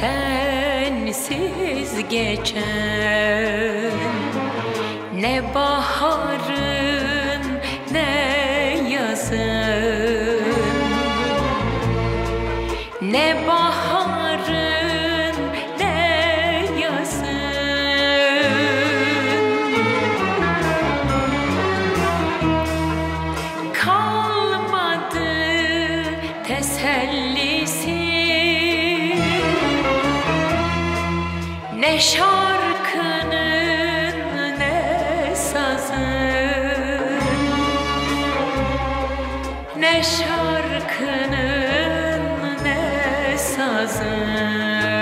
sensiz geçen, ne baharın ne yazın, ne baharın ne yazın, kalmadı tesellisi. Ne şarkının ne sazın, ne şarkının ne sazın,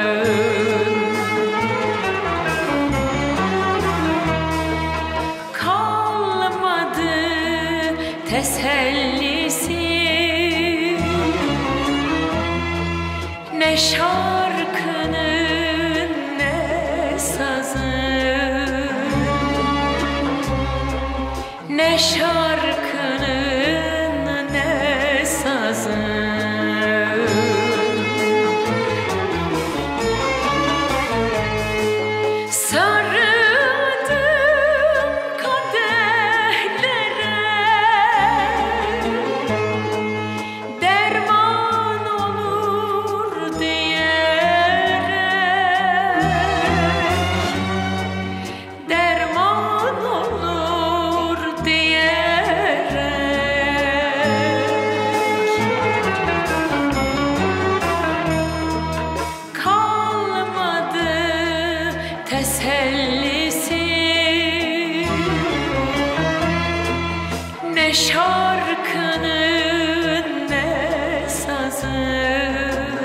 kalmadı tesellisi. Ne şarkının ne şarkının ne sazın, sarıldım kadehlere, derman olur diyerek, derman olur tesellisi. Ne şarkının ne sazın,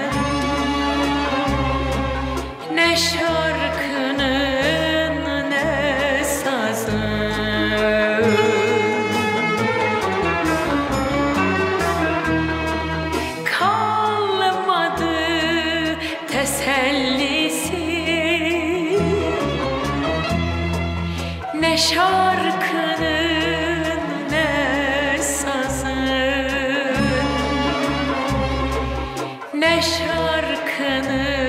ne şarkının ne sazın, kalmadı tesellisi. Ne şarkının ne sazın, ne şarkının